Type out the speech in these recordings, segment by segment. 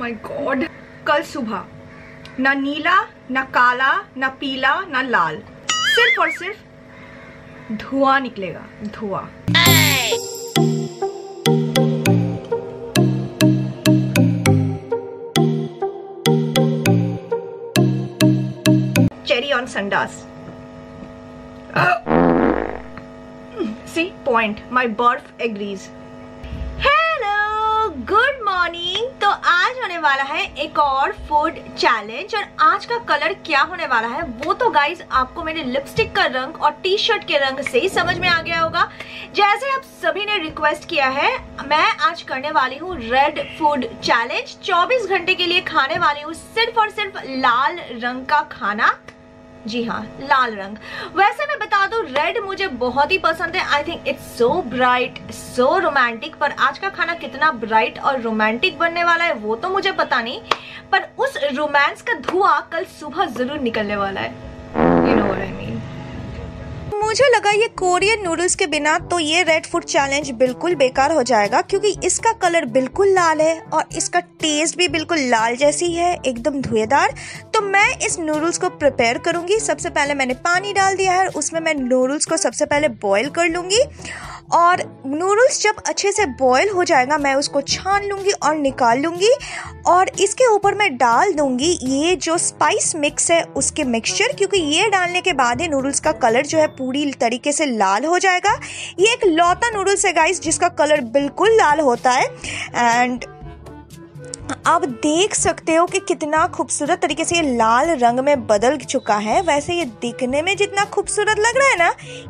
माई God. कल सुबह ना नीला ना काला ना पीला ना लाल, सिर्फ और सिर्फ धुआं निकलेगा, धुआं। Cherry on Sundas. See, point. My barf agrees. Good morning. तो आज होने वाला है एक और फूड चैलेंज और आज का कलर क्या होने वाला है वो तो गाइज आपको मेरे लिपस्टिक का रंग और टी शर्ट के रंग से ही समझ में आ गया होगा। जैसे आप सभी ने रिक्वेस्ट किया है मैं आज करने वाली हूँ रेड फूड चैलेंज। 24 घंटे के लिए खाने वाली हूँ सिर्फ और सिर्फ लाल रंग का खाना। जी हाँ, लाल रंग। वैसे मैं बता दूं रेड मुझे बहुत ही पसंद है। I think it's so bright, so romantic. पर आज का खाना कितना ब्राइट और रोमांटिक बनने वाला है वो तो मुझे पता नहीं, पर उस रोमांस का धुआं कल सुबह जरूर निकलने वाला है। You know what I mean? मुझे लगा ये कोरियन नूडल्स के बिना तो ये रेड फूड चैलेंज बिल्कुल बेकार हो जाएगा क्योंकि इसका कलर बिल्कुल लाल है और इसका टेस्ट भी बिल्कुल लाल जैसी है, एकदम धुएंदार। तो मैं इस नूडल्स को प्रिपेयर करूंगी। सबसे पहले मैंने पानी डाल दिया है, उसमें मैं नूडल्स को सबसे पहले बॉयल कर लूँगी और नूडल्स जब अच्छे से बॉयल हो जाएगा मैं उसको छान लूँगी और निकाल लूँगी और इसके ऊपर मैं डाल दूँगी ये जो स्पाइस मिक्स है उसके मिक्सचर, क्योंकि ये डालने के बाद ही नूडल्स का कलर जो है पूरी तरीके से लाल हो जाएगा। ये एक लौता नूडल्स है गाइस जिसका कलर बिल्कुल लाल होता है एंड आप देख सकते हो कि कितना खूबसूरत तरीके से ये लाल रंग में बदल चुका है। वैसे ये दिखने में जितना खूबसूरत लग रहा है ना,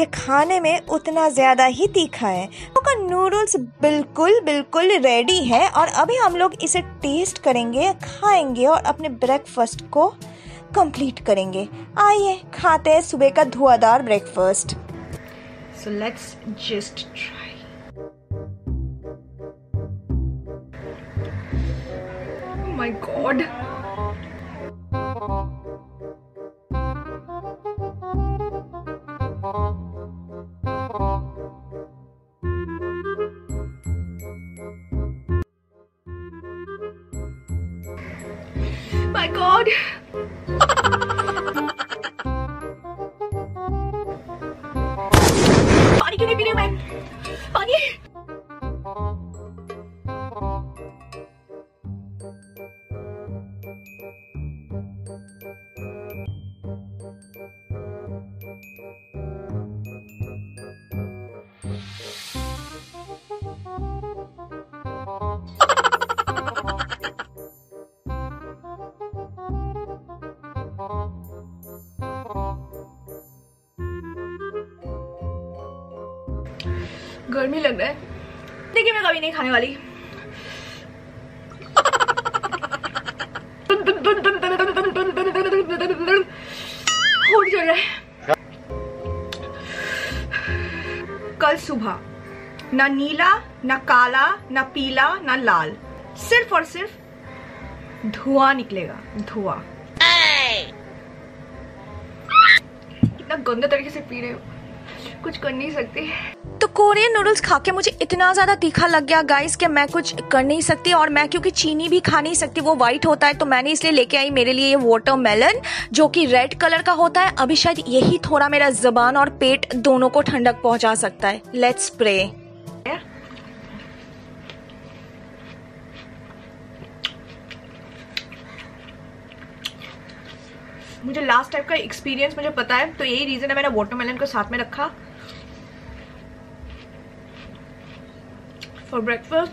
ये खाने में उतना ज़्यादा ही तीखा है। तो नूडल्स बिल्कुल बिल्कुल रेडी है और अभी हम लोग इसे टेस्ट करेंगे, खाएंगे और अपने ब्रेकफास्ट को कंप्लीट करेंगे। आइए खाते हैं सुबह का धुआंधार breakfast. So let's just try. My god, my god. पानी क्यों नहीं पी रही मैं? पानी। गर्मी लग रहा है। देखिए मैं कभी नहीं खाने वाली। होड़ चल रहा है। कल सुबह ना नीला ना काला ना पीला ना लाल, सिर्फ और सिर्फ धुआं निकलेगा, धुआं। कितना गंदे तरीके से पी रहे हो, कुछ कर नहीं सकते। तो कोरियन नूडल्स खा के मुझे इतना ज़्यादा तीखा लग गया गाइस कि मैं कुछ कर नहीं सकती और मैं क्योंकि चीनी भी खा नहीं सकती, वो वाइट होता है, तो मैंने इसलिए लेके आई मेरे लिए ये वाटरमेलन जो कि रेड कलर का होता है। अभी शायद यही थोड़ा मेरा ज़बान और पेट दोनों को ठंडक पहुंचा सकता है। Let's pray. मुझे लास्ट टाइप का एक्सपीरियंस मुझे पता है, तो यही रीज़न है मैंने वाटरमेलन को साथ में रखा फॉर ब्रेकफास्ट।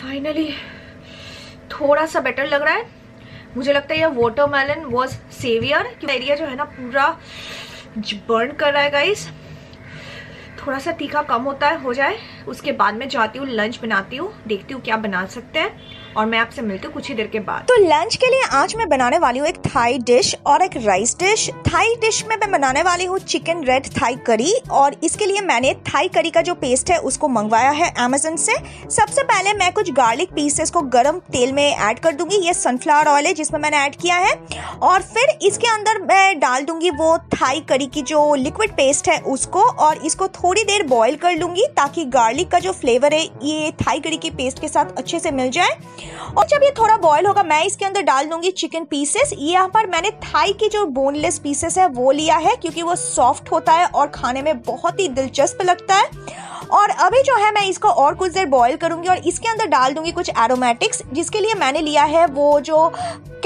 फाइनली थोड़ा सा बेटर लग रहा है। मुझे लगता है ये वाटरमेलन वॉज सेवियर। एरिया जो है ना पूरा बर्न कर रहा है गाइस। थोड़ा सा तीखा कम होता है, हो जाए उसके बाद मैं जाती हूँ लंच बनाती हूँ, देखती हूँ क्या बना सकते हैं और मैं आपसे मिलती हूँ कुछ ही देर के बाद। तो लंच के लिए आज मैं बनाने वाली हूँ एक थाई डिश और एक राइस डिश। थाई डिश में मैं बनाने वाली हूँ चिकन रेड थाई करी और इसके लिए मैंने थाई करी का जो पेस्ट है उसको मंगवाया है अमेज़न से। सबसे पहले मैं कुछ गार्लिक पीसेस को गर्म तेल में ऐड कर दूंगी। ये सनफ्लावर ऑयल है जिसमें मैंने ऐड किया है और फिर इसके अंदर मैं डाल दूंगी वो थाई करी की जो लिक्विड पेस्ट है उसको और इसको थोड़ी देर बॉयल कर लूंगी ताकि गार्लिक का जो फ्लेवर है ये थाई करी के पेस्ट के साथ अच्छे से मिल जाए। और जब ये थोड़ा बॉयल होगा मैं इसके अंदर डाल दूंगी चिकन पीसेस। यहाँ पर मैंने थाई की जो बोनलेस पीसेस है वो लिया है क्योंकि वो सॉफ्ट होता है और खाने में बहुत ही दिलचस्प लगता है। और अभी जो है मैं इसको और कुछ देर बॉयल करूंगी और इसके अंदर डाल दूंगी कुछ एरोमेटिक्स, जिसके लिए मैंने लिया है वो जो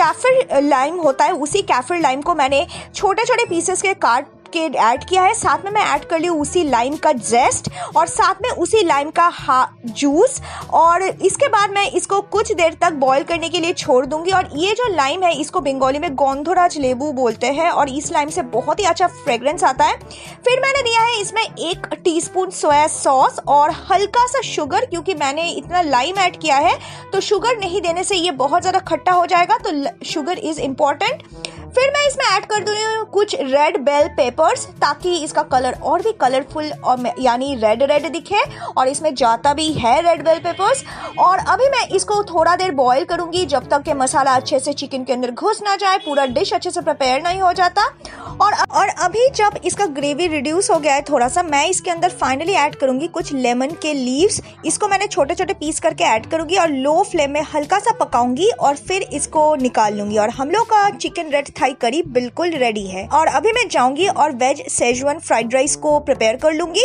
कैफिर लाइम होता है उसी कैफिर लाइम को मैंने छोटे छोटे पीसेस के काट के ऐड किया है। साथ में मैं ऐड कर ली उसी लाइम का जेस्ट और साथ में उसी लाइम का जूस और इसके बाद मैं इसको कुछ देर तक बॉईल करने के लिए छोड़ दूंगी। और ये जो लाइम है इसको बंगाली में गोंधोराज लेबू बोलते हैं और इस लाइम से बहुत ही अच्छा फ्रेग्रेंस आता है। फिर मैंने दिया है इसमें 1 टीस्पून सोया सॉस और हल्का सा शुगर, क्योंकि मैंने इतना लाइम ऐड किया है तो शुगर नहीं देने से ये बहुत ज़्यादा खट्टा हो जाएगा, तो शुगर इज़ इम्पॉर्टेंट। फिर मैं इसमें ऐड कर दूँगी कुछ रेड बेल पेपर्स ताकि इसका कलर और भी कलरफुल और यानी रेड रेड दिखे और इसमें जाता भी है रेड बेल पेपर्स। और अभी मैं इसको थोड़ा देर बॉईल करूँगी जब तक कि मसाला अच्छे से चिकन के अंदर घुस ना जाए, पूरा डिश अच्छे से प्रिपेयर नहीं हो जाता। और अभी जब इसका ग्रेवी रिड्यूस हो गया है थोड़ा सा, मैं इसके अंदर फाइनली ऐड करूँगी कुछ लेमन के लीव्स। इसको मैंने छोटे छोटे पीस करके ऐड करूँगी और लो फ्लेम में हल्का सा पकाऊँगी और फिर इसको निकाल लूँगी और हम लोग का चिकन रेड थाई करी बिल्कुल रेडी है। और अभी मैं जाऊँगी और वेज शेजवान फ्राइड राइस को प्रिपेयर कर लूँगी।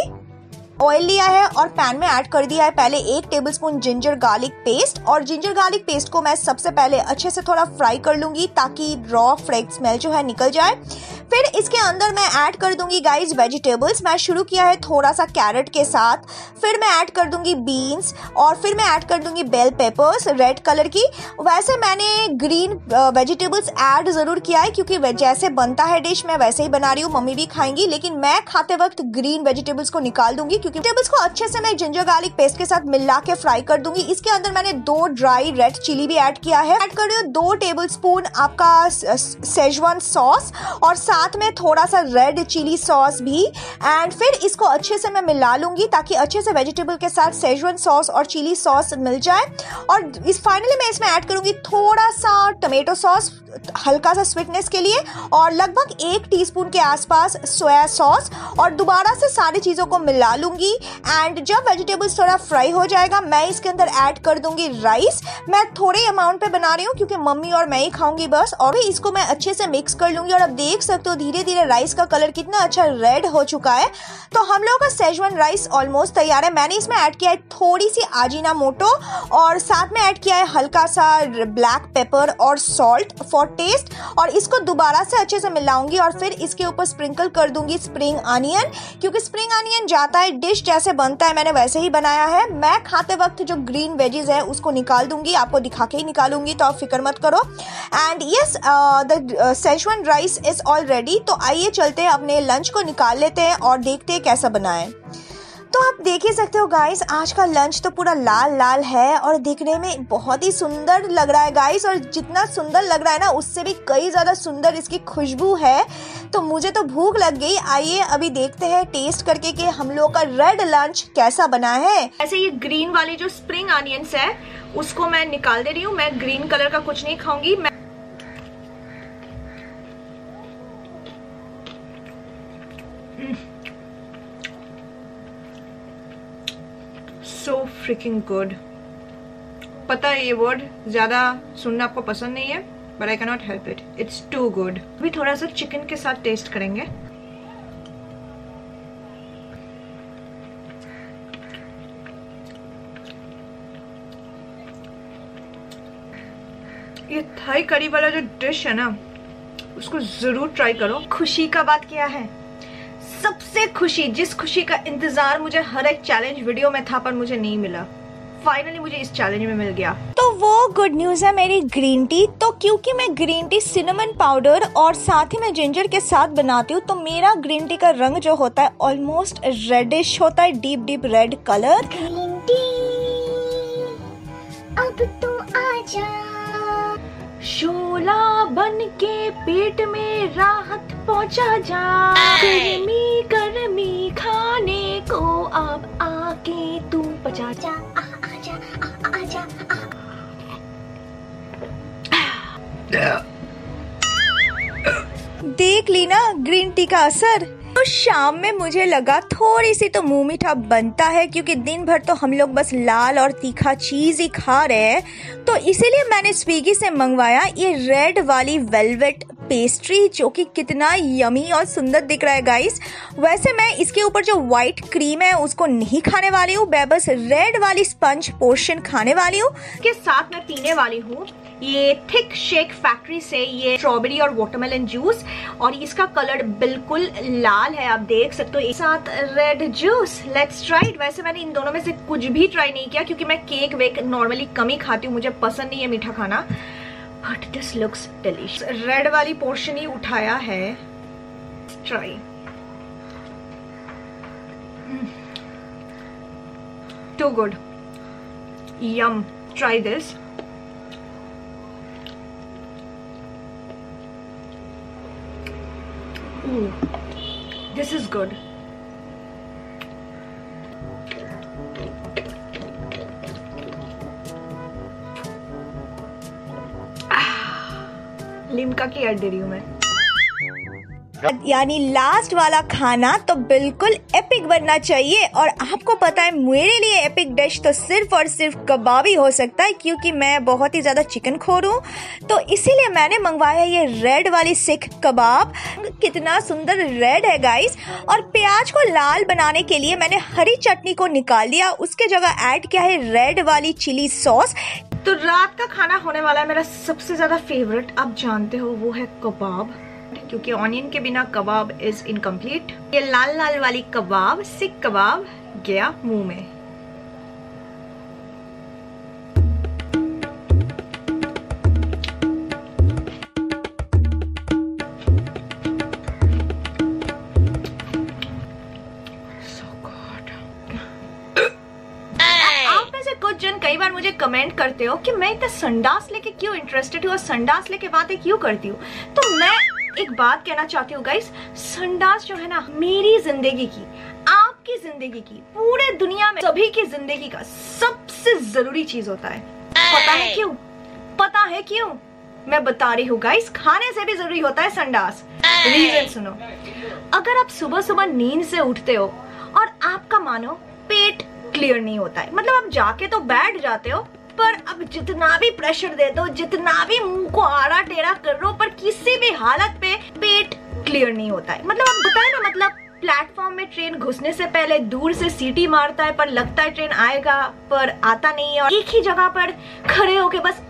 ऑयल लिया है और पैन में ऐड कर दिया है पहले 1 टेबलस्पून जिंजर गार्लिक पेस्ट और जिंजर गार्लिक पेस्ट को मैं सबसे पहले अच्छे से थोड़ा फ्राई कर लूँगी ताकि रॉ फ्रेश स्मेल जो है निकल जाए। फिर इसके अंदर मैं ऐड कर दूंगी गाइस वेजिटेबल्स। मैं शुरू किया है थोड़ा सा कैरेट के साथ, फिर मैं ऐड कर दूंगी बीन्स और फिर मैं ऐड कर दूंगी बेल पेपर्स रेड कलर की। वैसे मैंने ग्रीन वेजिटेबल्स ऐड ज़रूर किया है क्योंकि जैसे बनता है डिश मैं वैसे ही बना रही हूँ, मम्मी भी खाएंगी, लेकिन मैं खाते वक्त ग्रीन वेजिटेबल्स को निकाल दूंगी क्योंकि वेजिटेबल्स को अच्छे से मैं जिंजर गार्लिक पेस्ट के साथ मिला के फ्राई कर दूंगी। इसके अंदर मैंने 2 ड्राई रेड चिली भी ऐड किया है, ऐड कर रही हूँ 2 टेबलस्पून आपका शेजवान सॉस और साथ में थोड़ा सा रेड चिली सॉस भी। एंड फिर इसको अच्छे से मैं मिला लूँगी ताकि अच्छे से वेजिटेबल के साथ शेजवान सॉस और चिली सॉस मिल जाए। और इस फाइनली मैं इसमें ऐड करूँगी थोड़ा सा टमेटो सॉस हल्का सा स्वीटनेस के लिए और लगभग 1 टीस्पून के आसपास सोया सॉस और दोबारा से सारी चीज़ों को मिला लूँगी। एंड जब वेजिटेबल्स थोड़ा फ्राई हो जाएगा मैं इसके अंदर ऐड कर दूँगी राइस। मैं थोड़े अमाउंट पर बना रही हूँ क्योंकि मम्मी और मैं ही खाऊँगी बस। और इसको मैं अच्छे से मिक्स कर लूँगी और अब देख तो धीरे धीरे राइस का कलर कितना अच्छा रेड हो चुका है। तो हम लोगों का शेजवान राइस ऑलमोस्ट तैयार है। मैंने इसमें ऐड किया है थोड़ी सी आजीनामोटो और साथ में ऐड किया है हल्का सा ब्लैक पेपर और सॉल्ट फॉर टेस्ट और इसको दोबारा से अच्छे से मिलाऊंगी और फिर इसके ऊपर स्प्रिंकल कर दूंगी स्प्रिंग ऑनियन, क्योंकि स्प्रिंग ऑनियन जाता है डिश जैसे बनता है मैंने वैसे ही बनाया है। मैं खाते वक्त जो ग्रीन वेजीज है उसको निकाल दूंगी, आपको दिखा के ही निकालूंगी तो आप फिक्र मत करो। And yes the schezwan rice is all ready. तो आइए चलते हैं अपने लंच को निकाल लेते हैं और देखते हैं कैसा बना है। तो आप देख ही सकते हो गाइस आज का लंच तो पूरा लाल लाल है और दिखने में बहुत ही सुंदर लग रहा है गाइस। और जितना सुंदर लग रहा है ना उससे भी कई ज़्यादा सुंदर इसकी खुशबू है। तो मुझे तो भूख लग गई। आइए अभी देखते हैं टेस्ट करके कि हम लोगों का रेड लंच कैसा बना है। ऐसे ये ग्रीन वाली जो स्प्रिंग ऑनियंस है उसको मैं निकाल दे रही हूँ। मैं ग्रीन कलर का कुछ नहीं खाऊंगी। So freaking good. पता है ये वर्ड ज़्यादा सुनना आपको पसंद नहीं है but I cannot help it. It's too good. अभी थोड़ा सा चिकन के साथ टेस्ट करेंगे। ये थाई करी वाला जो डिश है ना उसको ज़रूर ट्राई करो। खुशी का बात क्या है, सबसे खुशी जिस खुशी का इंतजार मुझे हर एक चैलेंज वीडियो में था पर मुझे नहीं मिला, फाइनली मुझे इस चैलेंज में मिल गया। तो वो गुड न्यूज है मेरी ग्रीन टी। तो क्योंकि मैं ग्रीन टी सिनेमन पाउडर और साथ ही मैं जिंजर के साथ बनाती हूँ, तो मेरा ग्रीन टी का रंग जो होता है ऑलमोस्ट रेडिश होता है, deep deep red colour. Green tea अब तो आजा, शोला बन के पेट में राहत पहुँचा जा, गर्मी गर्मी खाने को अब आके तू पचा जा। देख ली ना ग्रीन टी का असर। तो शाम में मुझे लगा थोड़ी सी तो मुंह मीठा बनता है, क्योंकि दिन भर तो हम लोग बस लाल और तीखा चीज ही खा रहे हैं। तो इसीलिए मैंने स्विगी से मंगवाया ये रेड वाली वेलवेट पेस्ट्री, जो कि कितना यमी और सुंदर दिख रहा है गाइस। वैसे मैं इसके ऊपर जो व्हाइट क्रीम है उसको नहीं खाने वाली हूँ, बस रेड वाली स्पंज पोर्शन खाने वाली हूँ। के साथ मैं पीने वाली हूँ ये थिक शेक फैक्ट्री से ये स्ट्रॉबेरी और वाटरमेलन जूस, और इसका कलर बिल्कुल लाल है, आप देख सकते हो। एक साथ red juice, let's try it. वैसे मैंने इन दोनों में से कुछ भी ट्राई नहीं किया, क्योंकि मैं केक वेक नॉर्मली कम ही खाती हूँ, मुझे पसंद नहीं है मीठा खाना। But this looks delicious. Red वाली पोर्शन ही उठाया है, try. Too good, yum, try this. This is good. Limca की ऐड दे रही हूँ मैं, यानी लास्ट वाला खाना तो बिल्कुल एपिक बनना चाहिए। और आपको पता है मेरे लिए एपिक डिश तो सिर्फ और सिर्फ कबाब ही हो सकता है, क्योंकि मैं बहुत ही ज़्यादा चिकन खोर हूँ। तो इसीलिए मैंने मंगवाया ये रेड वाली सिख कबाब, कितना सुंदर रेड है गाइस। और प्याज को लाल बनाने के लिए मैंने हरी चटनी को निकाल दिया, उसके जगह ऐड किया है रेड वाली चिली सॉस। तो रात का खाना होने वाला है मेरा सबसे ज़्यादा फेवरेट, आप जानते हो, वो है कबाब, क्योंकि ऑनियन के बिना कबाब इज इनकम्प्लीट। ये लाल लाल वाली कबाब, सिक कबाब गया मुंह में। कई बार मुझे कमेंट करते हो कि मैं इतना संडास लेके क्यों इंटरेस्टेड हूँ और संडास लेके बातें क्यों करती हूँ। तो मैं एक बात कहना चाहती हूँ गाइस, संडास जो है ना, मेरी जिंदगी की, आपकी जिंदगी की, पूरे दुनिया में सभी की जिंदगी का सबसे जरूरी चीज होता है। पता है क्यों? पता है क्यों? मैं बता रही हूँ गाइस, खाने से भी जरूरी होता है संडास। रीजन सुनो, अगर आप सुबह सुबह नींद से उठते हो और आपका मानो पेट क्लियर नहीं होता है, मतलब आप जाके तो बैठ जाते हो, पर अब जितना भी प्रेशर दे दो, जितना भी मुंह को आड़ा टेढ़ा कर लो, पर किसी भी हालत पे पेट क्लियर नहीं होता है। मतलब आप बताए ना, मतलब प्लेटफॉर्म में ट्रेन घुसने से पहले दूर से सीटी मारता है, पर लगता है ट्रेन आएगा पर आता नहीं है, और एक ही जगह पर खड़े होके बस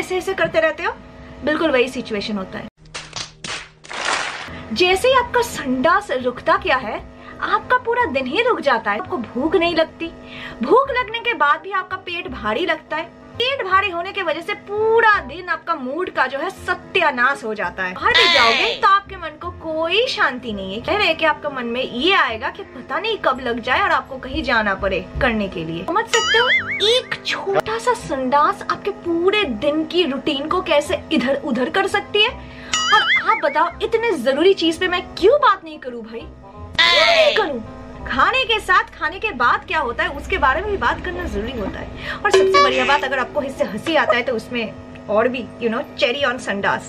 ऐसे ऐसे करते रहते हो। बिल्कुल वही सिचुएशन होता है। जैसे ही आपका संडास रुकता क्या है, आपका पूरा दिन ही रुक जाता है। आपको भूख नहीं लगती, भूख लगने के बाद भी आपका पेट भारी लगता है, पेट भारी होने की वजह से पूरा दिन आपका मूड का जो है सत्यानाश हो जाता है। बाहर भी जाओगे तो आपके मन को कोई शांति नहीं है, कह रहे कि आपके मन में ये आएगा कि पता नहीं कब लग जाए और आपको कहीं जाना पड़े करने के लिए। समझ सकते हो, एक छोटा सा संडास आपके पूरे दिन की रूटीन को कैसे इधर उधर कर सकती है। और आप बताओ, इतने जरूरी चीज पे मैं क्यों बात नहीं करूँ भाई, नहीं करूं। खाने के साथ, खाने के बाद क्या होता है उसके बारे में भी बात करना जरूरी होता है। और सबसे बढ़िया बात, अगर आपको इससे हंसी आता है तो उसमें और भी you know cherry on sundaes.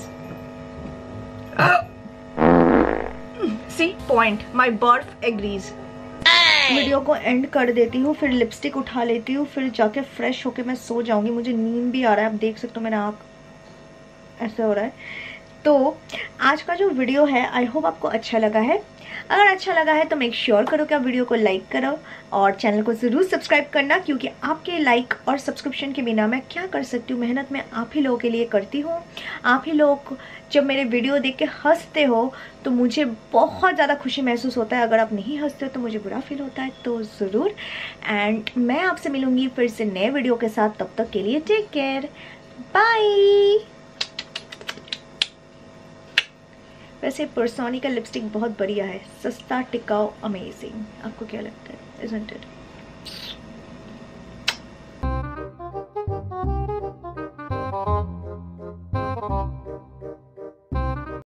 See point, my बर्फ एग्रीज। वीडियो को एंड कर देती हूँ, फिर लिपस्टिक उठा लेती हूँ, फिर जाके फ्रेश होके मैं सो जाऊंगी। मुझे नींद भी आ रहा है, आप देख सकते हो मेरा आँख ऐसे हो रहा है। तो आज का जो वीडियो है आई होप आपको अच्छा लगा है। अगर अच्छा लगा है तो मेक श्योर करो कि आप वीडियो को लाइक करो और चैनल को ज़रूर सब्सक्राइब करना, क्योंकि आपके लाइक और सब्सक्रिप्शन के बिना मैं क्या कर सकती हूँ। मेहनत मैं आप ही लोगों के लिए करती हूँ। आप ही लोग जब मेरे वीडियो देख के हंसते हो तो मुझे बहुत ज़्यादा खुशी महसूस होता है। अगर आप नहीं हंसते हो तो मुझे बुरा फील होता है। तो ज़रूर, एंड मैं आपसे मिलूँगी फिर से नए वीडियो के साथ। तब तक के लिए टेक केयर, बाय। वैसे परसोनी का लिपस्टिक बहुत बढ़िया है, सस्ता, टिकाऊ, अमेजिंग। आपको क्या लगता है? Isn't it?